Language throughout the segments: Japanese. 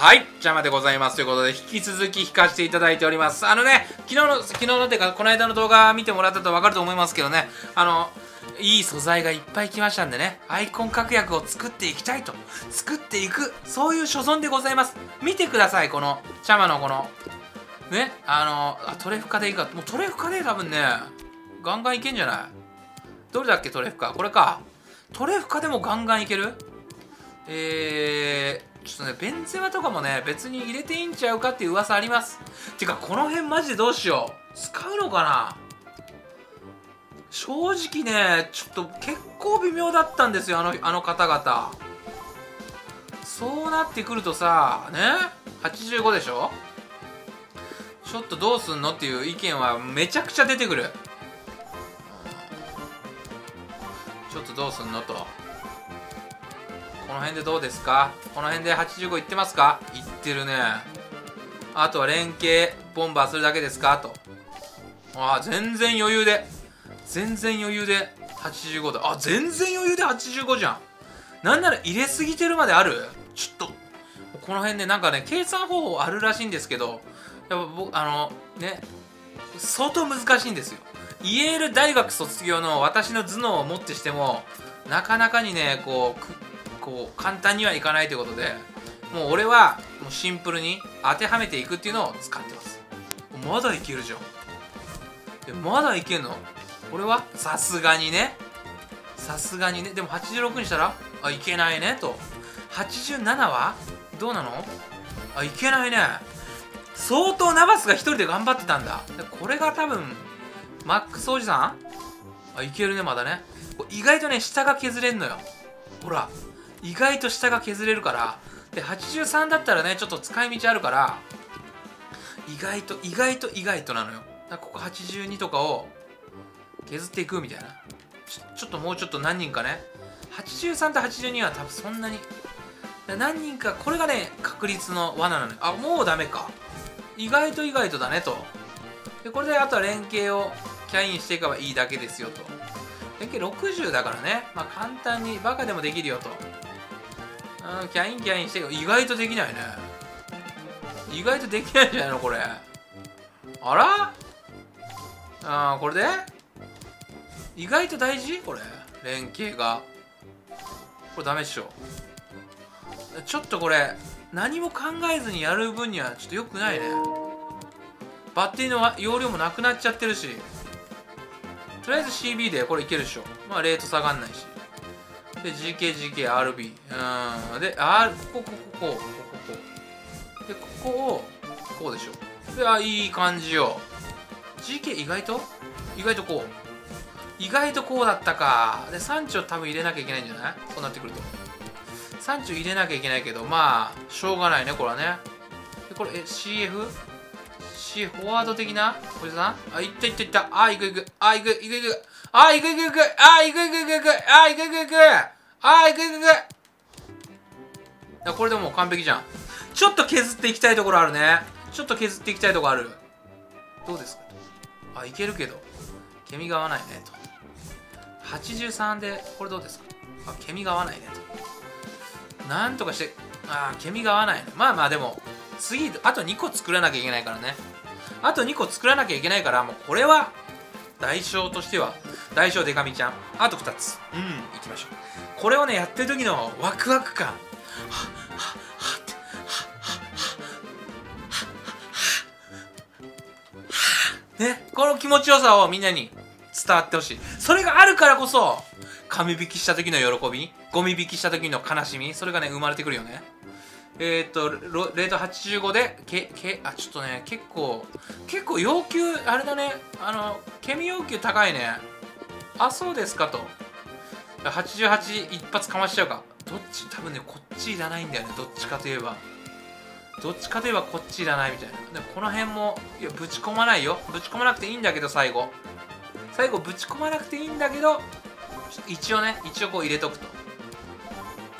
はい、ジャマでございます。ということで、引き続き引かせていただいております。昨日のてか、この間の動画見てもらったと分かると思いますけどね、いい素材がいっぱい来ましたんでね、アイコン確約を作っていく、そういう所存でございます。見てください、この、ジャマのこの、ね、トレフカでいいか、もうトレフカで多分ね、ガンガンいけんじゃない？どれだっけ、トレフカ。これか。トレフカでもガンガンいける？ちょっとね、ベンゼマとかもね、別に入れていいんちゃうかっていう噂あります。てか、この辺マジでどうしよう。使うのかな？正直ね、ちょっと結構微妙だったんですよ、あの方々。そうなってくるとさ、ね？ 85 でしょ？ちょっとどうすんのっていう意見はめちゃくちゃ出てくる。ちょっとどうすんのと。この辺でどうですか？この辺で85いってますか？いってるね。あとは連携ボンバーするだけですかと。ああ、全然余裕で。全然余裕で85だ。あ、全然余裕で85じゃん。なんなら入れすぎてるまである？ちょっと、この辺ね、なんかね、計算方法あるらしいんですけど、やっぱ僕、ね、相当難しいんですよ。イェール大学卒業の私の頭脳をもってしても、なかなかにね、こう簡単にはいかないということで、もう俺はもうシンプルに当てはめていくっていうのを使ってます。まだいけるじゃん。え、まだいけんの？俺はさすがにね、でも86にしたら、あ、いけないねと。87はどうなの？あ、いけないね。相当ナバスが一人で頑張ってたんだ。これが多分マックスおじさん？あ、いけるね、まだね。意外とね、下が削れんのよ。ほら、意外と下が削れるから。で、83だったらね、ちょっと使い道あるから、意外となのよ。だからここ82とかを削っていくみたいな。ちょっともうちょっと何人かね、83と82は多分そんなに何人か、これがね、確率の罠なのよ。あ、もうダメか。意外とだねと。で、これであとは連携をキャインしていけばいいだけですよと。連携60だからね、まあ簡単にバカでもできるよと。うん、キャインして、意外とできないね。意外とできないんじゃないのこれ。あら？あー、これで意外と大事？これ。連携が。これダメっしょ。ちょっとこれ、何も考えずにやる分にはちょっと良くないね。バッテリーの容量もなくなっちゃってるし。とりあえず CB でこれいけるでしょ。まあレート下がんないし。で、GKGKRB。で、R、ここ。で、ここを、こうでしょ。で、あ、いい感じよ。GK 意外とこう。意外とこうだったか。で、サンチョ多分入れなきゃいけないんじゃない？そうなってくると。サンチョ入れなきゃいけないけど、まあ、しょうがないね、これはね。で、これ、CF？フォワード的なおじさん？あ、いった。あ、いく。あ、いく。あ、いく。あ、いく。あ、いく。あ、いく。これでもう完璧じゃん。ちょっと削っていきたいところあるね。どうですか？あ、いけるけど。ケミが合わないねと。83で、これどうですか？あ、ケミが合わないねと。なんとかして、あ、ケミが合わないね。まあまあでも、次、あと2個作らなきゃいけないからね。もうこれは、代償としては、代償デカミちゃん。あと2つ。うん、いきましょう。これをね、やってる時のワクワク感。はっはっはって、ね、この気持ちよさをみんなに伝わってほしい。それがあるからこそ、紙引きした時の喜び、ゴミ引きした時の悲しみ、それがね、生まれてくるよね。レート85で、あ、ちょっとね、結構要求、あれだね、ケミ要求高いね。あ、そうですかと。88一発かましちゃうか。どっち、多分ね、こっちいらないんだよね。どっちかといえばこっちいらないみたいな。で、この辺も、いや、ぶち込まないよ。ぶち込まなくていいんだけど、最後、ぶち込まなくていいんだけど、一応こう入れとくと。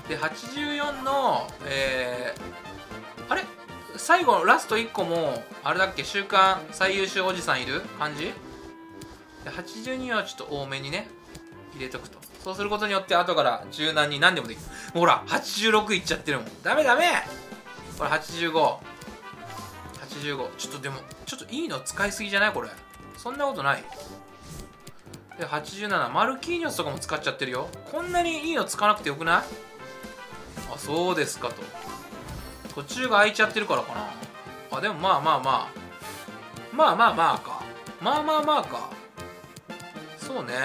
で、84の、あれ最後、ラスト1個も、あれだっけ、週刊最優秀おじさんいる感じで、82はちょっと多めにね、入れとくと。そうすることによって、後から柔軟に何でもできる。ほら、86いっちゃってるもん。ダメ。これ8585。ちょっとでもちょっといいの使いすぎじゃないこれ。そんなことない。で87、マルキーニョスとかも使っちゃってるよ。こんなにいいの使わなくてよくない？あ、そうですかと。途中が空いちゃってるからかな。あ、でもまあまあまあまあまあまあか、まあまあまあか。そうね。で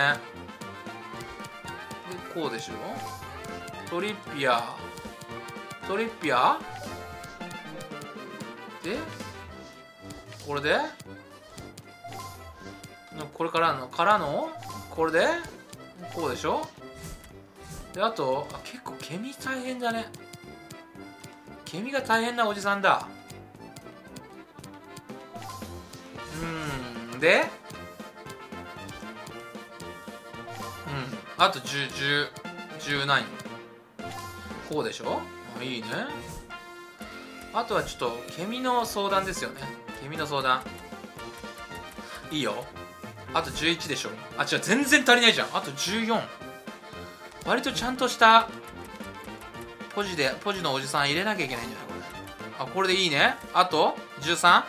こうでしょ。トリピア、トリピアでこれでこれからのこれでこうでしょ。であと、あ、結構ケミ大変だね。ケミが大変なおじさんだ。うんで、うん、あと1019こうでしょ。あ、いいね。あとはちょっとケミの相談ですよね。ケミの相談いいよ。あと11でしょ。あ、違う、全然足りないじゃん。あと14。割とちゃんとしたポジのおじさん入れなきゃいけないんじゃないこれ。あ、これでいいね。あと13。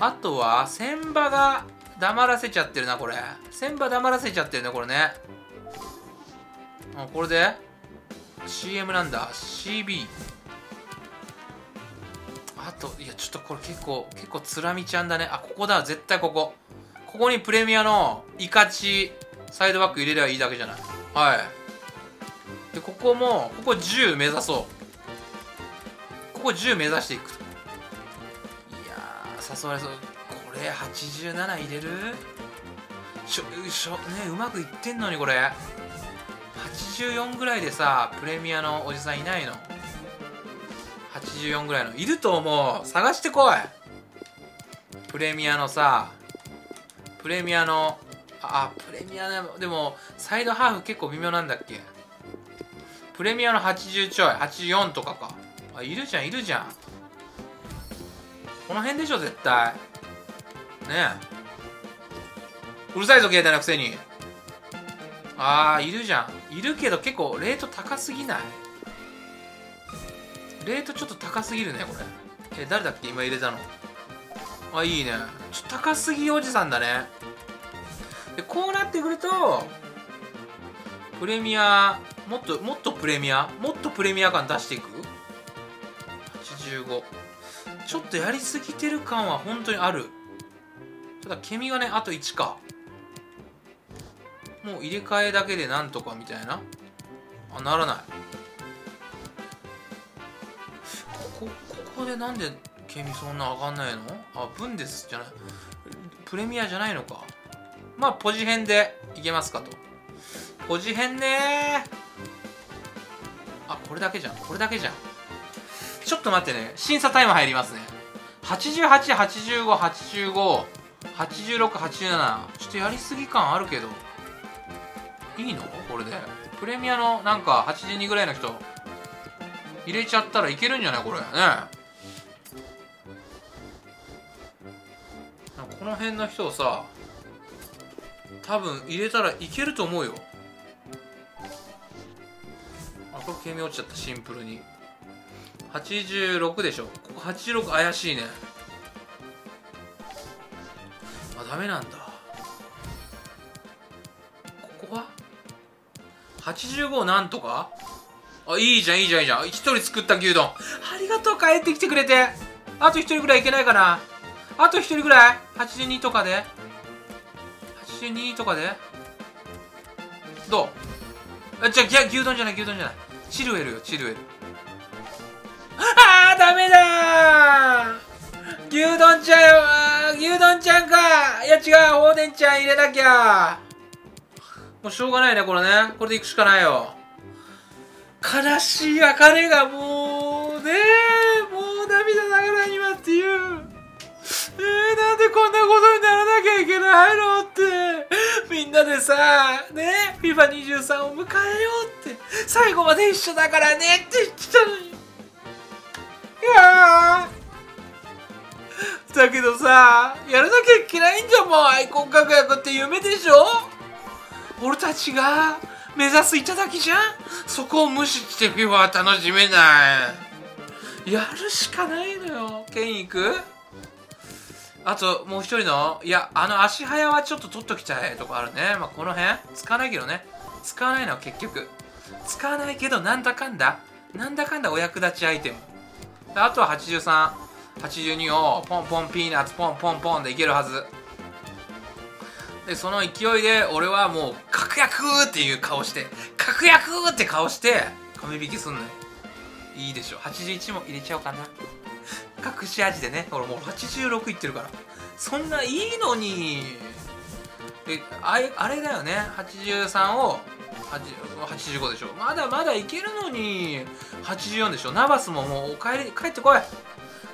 あとは千葉が黙らせちゃってるなこれ。千葉黙らせちゃってるねこれね。あ、これで CM なんだ。 CB。あと、いやちょっとこれ結構つらみちゃんだね。あ、ここだ、絶対ここ。ここにプレミアのイカチサイドバック入れればいいだけじゃない。はい。でここもここ10目指そう。ここ10目指していく。いやー、誘われそう。これ87入れるね、うまくいってんのにこれ84ぐらいでさ、プレミアのおじさんいないの？84ぐらいのいると思う。探してこい。プレミアのさ、プレミアの、あ、プレミアのでもサイドハーフ結構微妙なんだっけ。プレミアの80ちょい、84とかか。あ、いるじゃんいるじゃん。この辺でしょ絶対ね。え、うるさいぞ携帯のくせに。あー、いるじゃん。いるけど結構レート高すぎない？レートちょっと高すぎるねこれ。え、誰だっけ今入れたの。あ、いいね。ちょっと高すぎおじさんだね。でこうなってくるとプレミア、もっとプレミア、もっとプレミア感出していく。85。ちょっとやりすぎてる感は本当にある。ただケミがね、あと1か。もう入れ替えだけでなんとかみたいな。あ、ならない。ここでなんでケミそんな上がんないの？あ、ブンデスじゃない、プレミアじゃないのか。まあポジ編でいけますかと。ポジ編ね。あ、これだけじゃんこれだけじゃん。ちょっと待ってね、審査タイム入りますね。8885858687。ちょっとやりすぎ感あるけどいいのこれで。プレミアのなんか82ぐらいの人入れちゃったらいけるんじゃないこれね。この辺の人をさ、多分入れたらいけると思うよ。あ、これケミ落ちちゃったシンプルに。86でしょ。ここ86怪しいね。あ、ダメなんだ。ここは85なんとか。あ、いいじゃんいいじゃんいいじゃん。1人作った牛丼、ありがとう、帰ってきてくれて。あと1人ぐらいいけないかな。あと1人ぐらい82とかで82とかでどう？あ、じゃあ牛丼じゃない牛丼じゃない、チルエルよチルエル。あー、ダメだー。牛丼ちゃん、牛丼ちゃんか。いや違う、おでんちゃん入れなきゃ。もうしょうがないねこれね。これでいくしかないよ。悲しい別れがもうね、もう涙ながらに待っていう、なんでこんなことにならなきゃいけないのって、みんなでさね、FIFA23 を迎えようって、最後まで一緒だからねって言ってたのに。いやー、だけどさ、やらなきゃいけないんじゃん。もう愛好確約って夢でしょ。俺たちが目指す頂じゃん。そこを無視して FIFA は楽しめない。やるしかないのよ。剣行く。あともう一人の、いや、あの足早はちょっと取っときたいとこあるね。まあ、この辺使わないけどね。使わないのは結局使わないけど、なんだかんだなんだかんだお役立ちアイテム。あとは8382をポンポンピーナッツポンポンポンでいけるはずで、その勢いで俺はもう確約っていう顔して、確約って顔して紙引きすんのよ。いいでしょ。81も入れちゃおうかな、隠し味でね。俺もう86いってるから、そんないいのに。で、あれだよね、83を85でしょ。まだまだいけるのに。84でしょ。ナバスももう帰ってこい。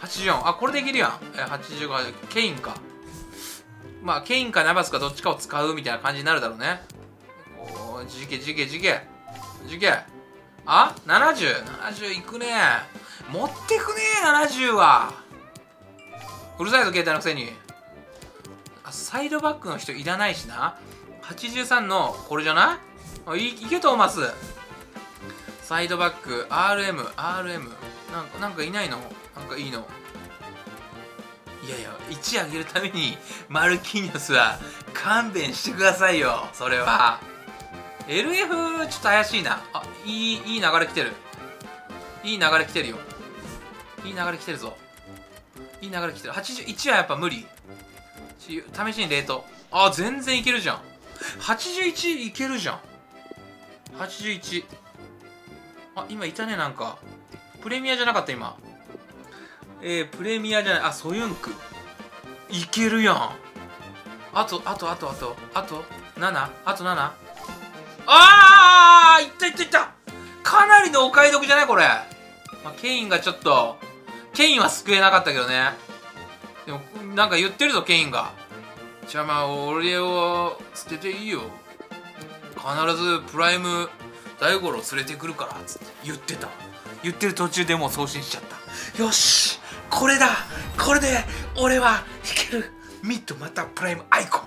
84、あ、これできるやん。85はケインか、まあケインかナバスかどっちかを使うみたいな感じになるだろうね。おー、じけじけじけじけ。あ、70いくね。持ってくねえ、70は。うるさいぞ携帯のくせに。あ、サイドバックの人いらないしな。83のこれじゃない？いけトーマス。サイドバック RM なんかいないの。なんかいいの。いやいや、1上げるためにマルキーニョスは勘弁してくださいよ。それは LF ちょっと怪しいな。あ、いい流れ来てる。いい流れ来てるよ。いい流れ来てるぞ。いい流れ来てる。81はやっぱ無理。試しにレート。あ、全然いけるじゃん。81いけるじゃん。81。あ、今いたね、なんか。プレミアじゃなかった、今。プレミアじゃない。あ、ソユンク。いけるやん。あと、7。あと7。あー、いったいったいった。かなりのお買い得じゃない、これ。まあ、ケインがちょっと、ケインは救えなかったけどね。でも、なんか言ってるぞ、ケインが。じゃあまあ、俺を捨てていいよ。必ずプライム大五郎連れてくるからっつって言ってた。言ってる途中でもう送信しちゃった。よし、これだ。これで俺は引ける。ミッドまたプライムアイコ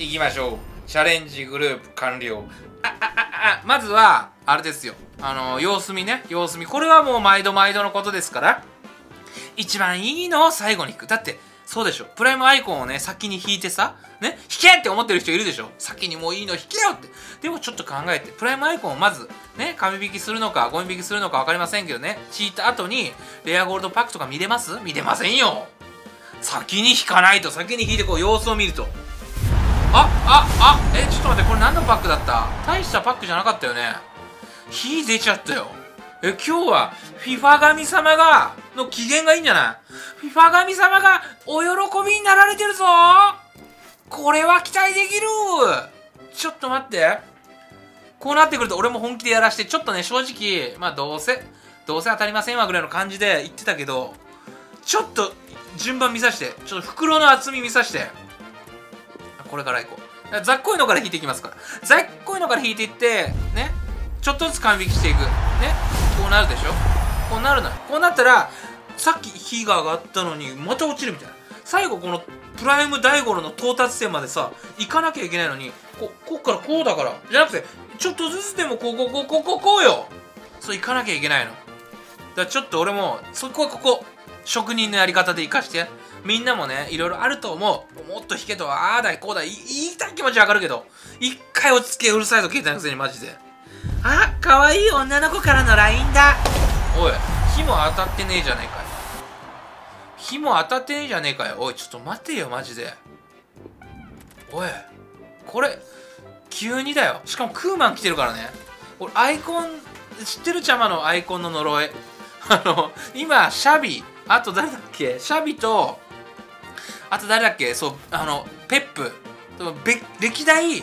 ンいきましょう。チャレンジグループ完了。まずはあれですよ、様子見ね、様子見。これはもう毎度毎度のことですから、一番いいのを最後に引く。だってそうでしょ、プライムアイコンをね、先に引いてさ、ね、引けって思ってる人いるでしょ。先にもういいの引けよって。でもちょっと考えて、プライムアイコンをまず、ね、紙引きするのか、ゴミ引きするのか分かりませんけどね、引いた後に、レアゴールドパックとか見れます？見れませんよ。先に引かないと、先に引いてこう、様子を見ると。ちょっと待って、これ何のパックだった？大したパックじゃなかったよね。火出ちゃったよ。今日は、FIFA 神様が、の機嫌がいいんじゃない？ FIFA 神様がお喜びになられてるぞ。これは期待できる。ちょっと待って。こうなってくると俺も本気でやらして、ちょっとね、正直、まあどうせ当たりませんわぐらいの感じで言ってたけど、ちょっと順番見さして、ちょっと袋の厚み見さして、これからいこう。ざっこいのから引いていきますから。ざっこいのから引いていって、ね、ちょっとずつ勘引きしていく。ね、こうなるでしょ。こうなるのよ。こうなったら、さっき火が上がったのにまた落ちるみたいな。最後このプライム大五郎の到達点までさ、行かなきゃいけないのに、こっからこうだからじゃなくて、ちょっとずつでもこうよ。そう行かなきゃいけないのだから、ちょっと俺もそこは職人のやり方で生かして。みんなもね、いろいろあると思う。もっと弾けとああだいこうだい言いたい気持ちわかるけど、一回落ち着け。うるさいぞ携帯のくせに、マジで。あ、かわいい女の子からの LINE だ。おい、火も当たってねえじゃねえかよ。火も当たってねえじゃねえかよ。おい、ちょっと待てよ、マジで。おい、これ、急にだよ。しかもクーマン来てるからね。俺、アイコン、知ってる？ちゃまのアイコンの呪い。今、シャビ、あと誰だっけ？シャビと、あと誰だっけ？そう、ペップ。歴代、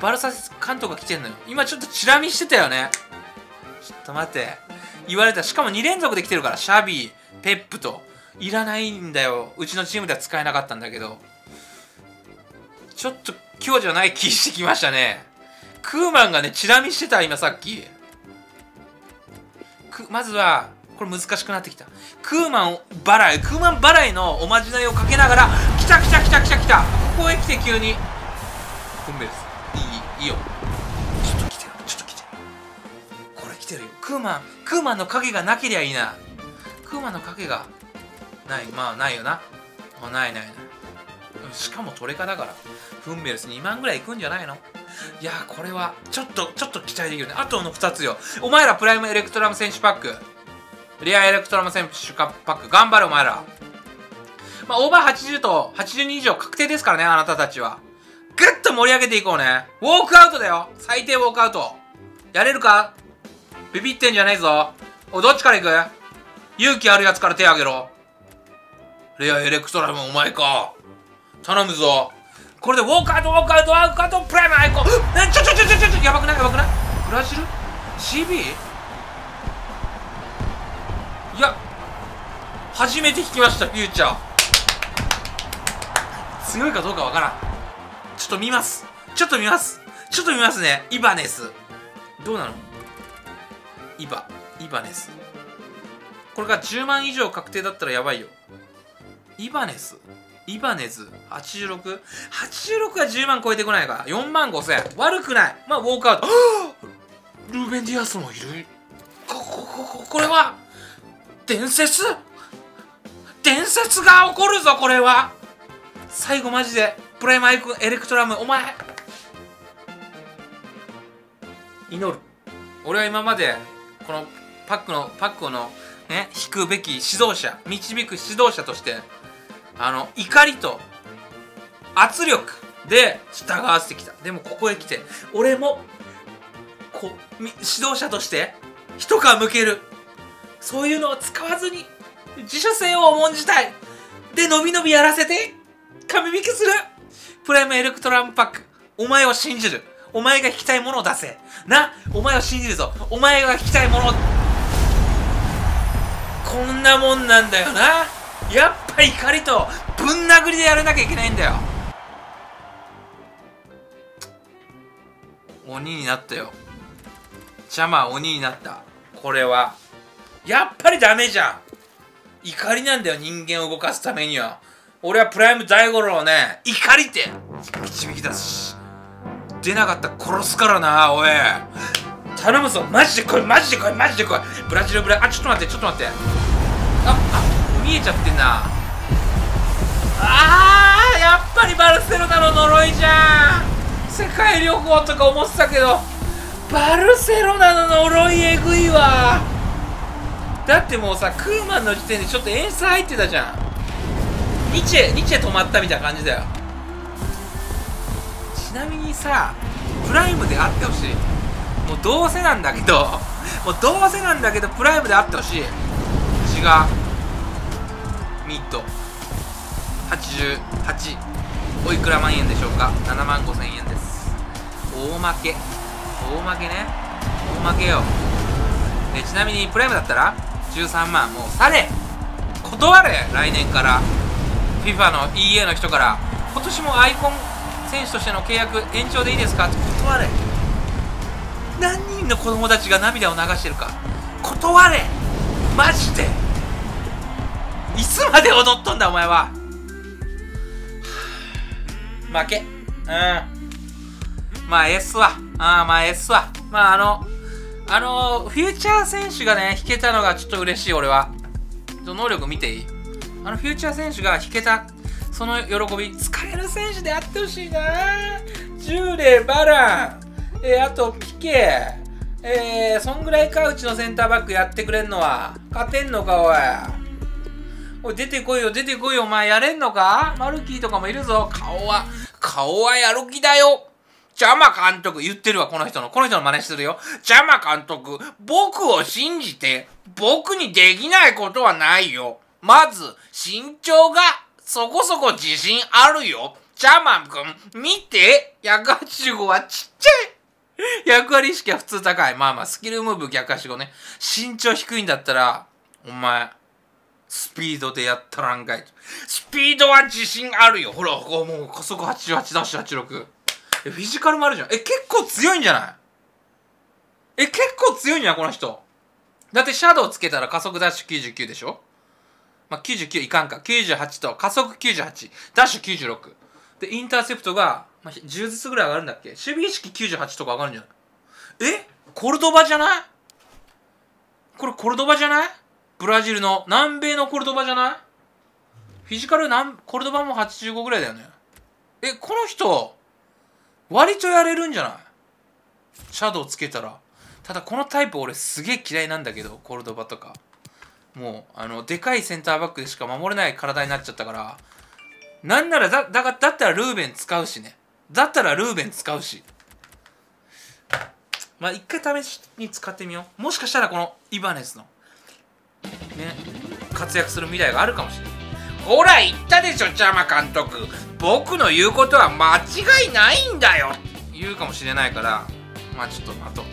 バルサ監督が来てんのよ。今、ちょっとチラ見してたよね。ちょっと待て。言われた。しかも2連続で来てるから、シャビー、ペップと。いらないんだよ。うちのチームでは使えなかったんだけど。ちょっと今日じゃない気してきましたね。クーマンがね、チラ見してた、今さっき。まずは、これ難しくなってきた。クーマン払いのおまじないをかけながら、来た来た来た来た来た。ここへ来て急に。本命です。いいよ。ちょっとクーマンの影がなけりゃいいな。クーマンの影がない。まあないよな。まあない。しかもトレカだからフンベルス2万ぐらいいくんじゃないの。いやー、これはちょっと期待できるね。あとの2つよ。お前らプライムエレクトラム選手パック、レアエレクトラム選手パック頑張れお前ら。まあオーバー80と82以上確定ですからね、あなたたちは。ぐっと盛り上げていこうね。ウォークアウトだよ、最低ウォークアウト。やれるか？ビビってんじゃねえぞ。お、どっちから行く？勇気あるやつから手挙げろ。レアエレクトラムお前か。頼むぞ。これでウォークアウト、プライムアイコン。ちょ、やばくないブラジル ?CB? いや、初めて聞きました、フューチャー。強いかどうかわからん。ちょっと見ますね。イバネス。どうなのイバネス。これが10万以上確定だったらやばいよ。イバネズ 86?86 は10万超えてこないから4万5千。悪くない。まあウォークアウト。ルーベン・ディアスもいる。これは伝説が起こるぞ。これは最後マジでプライムアイコンエレクトラムお前祈る。俺は今までこのパックのね、引くべき指導者、導く指導者として怒りと圧力で従わせてきた。でもここへ来て俺も指導者として一皮むける。そういうのを使わずに自主性を重んじたい。でのびのびやらせて神引きする。プライムエレクトラムパック、お前を信じる。お前が引きたいものを出せな。お前を信じるぞ。お前が引きたいもの。こんなもんなんだよな。やっぱ怒りとぶん殴りでやらなきゃいけないんだよ。鬼になったよ。邪魔、鬼になった。これはやっぱりダメじゃん。怒りなんだよ、人間を動かすためには。俺はプライム大五郎をね、怒りって導き出すし、出なかったら殺すからな。おい頼むぞ、マジで来い。ブラジル。あ、ちょっと待って。あ見えちゃってんな。あー、やっぱりバルセロナの呪いじゃん。世界旅行とか思ってたけど、バルセロナの呪いえぐいわ。だってもうさ、クーマンの時点でちょっと演出入ってたじゃん。ニチェ止まったみたいな感じだよ。ちなみにさ、プライムであってほしい。もうどうせなんだけどプライムであってほしい。違う。ミッド88、おいくら万円でしょうか。7万5千円です。大負けよ。でちなみにプライムだったら13万。もうされ断れ。来年から FIFA の EA の人から今年もアイコン選手としての契約延長でいいですかって断れ。何人の子供たちが涙を流してるか。断れマジで。いつまで踊っとんだお前は。負け。まあ S はまあフューチャー選手がね引けたのがちょっと嬉しい。俺は能力見ていい。フューチャー選手が引けたその喜び、使える選手であってほしいな。ジューレ、バラン、あとピケ、そんぐらいか。うちのセンターバックやってくれんのは。勝てんのかおい。出てこいよ、お前やれんのか。マルキーとかもいるぞ。顔はやる気だよ。ジャマ監督、言ってるわ、この人の真似するよ。ジャマ監督、僕を信じて、僕にできないことはないよ。まず、身長がそこそこ自信あるよ。ジャマン君、見て、185はちっちゃい。役割意識は普通高い。まあ、スキルムーブ逆足5ね。身長低いんだったら、お前、スピードでやったらんかい。スピードは自信あるよ。ほら、もう加速88ダッシュ86。フィジカルもあるじゃん。結構強いんじゃない？結構強いんじゃないこの人。だってシャドウつけたら加速ダッシュ99でしょ。まあ、99いかんか。98と加速98、ダッシュ96。で、インターセプトが、まあ、10ずつぐらい上がるんだっけ。守備意識98とか上がるんじゃない。コルドバじゃない。これコルドバじゃない？ブラジルの南米のコルドバじゃない？フィジカルコルドバも85ぐらいだよね。え、この人割とやれるんじゃない？シャドウつけたら。ただこのタイプ俺すげえ嫌いなんだけど、コルドバとか。もうでかいセンターバックでしか守れない体になっちゃったから、なんならだったらルーベン使うしね。だったらルーベン使うし、まあ一回試しに使ってみよう。もしかしたらこのイバネスのね活躍する未来があるかもしれない。ほら言ったでしょ、ジャマ監督、僕の言うことは間違いないんだよ言うかもしれないから、まあちょっと待とう。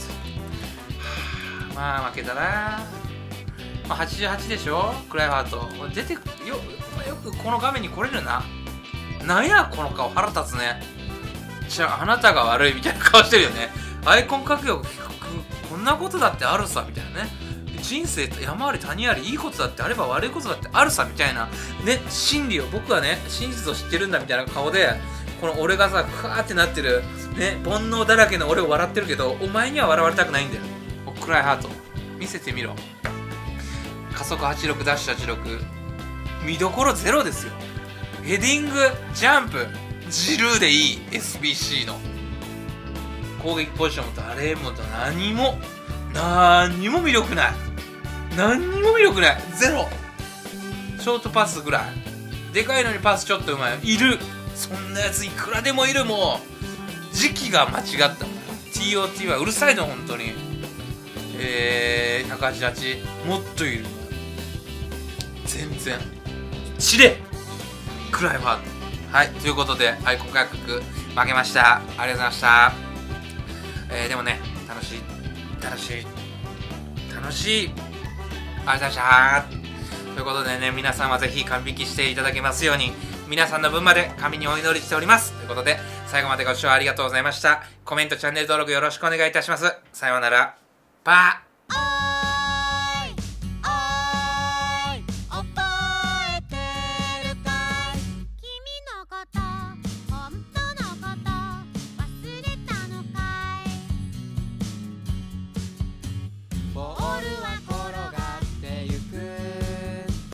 まあ負けたな。まあ88でしょ、クライハート。出てよくこの画面に来れるな。なんや、この顔腹立つね。じゃあ、あなたが悪いみたいな顔してるよね。アイコン格よ、こんなことだってあるさ、みたいなね。人生山あり谷あり、いいことだってあれば悪いことだってあるさ、みたいな。ね、真理を、僕はね、真実を知ってるんだみたいな顔で、この俺がさ、クワーってなってる、ね、煩悩だらけの俺を笑ってるけど、お前には笑われたくないんだよ。クライハート、見せてみろ。加速86、ダッシュ86、見どころゼロですよ。ヘディング、ジャンプ、ジルーでいい。 SBC の攻撃ポジションも誰も何も魅力ない。ゼロ。ショートパスぐらいでかいのにパスちょっとうまいいる。そんなやついくらでもいる。もう時期が間違ったもん。 TOT はうるさいの本当に。188もっといる。全然知れクライバー。はい、ということでアイコン価格負けました。ありがとうございました。でもね、楽しいありがとうございました。ということでね、皆さんはぜひ完璧していただけますように、皆さんの分まで神にお祈りしております。ということで最後までご視聴ありがとうございました。コメント、チャンネル登録よろしくお願いいたします。さようなら。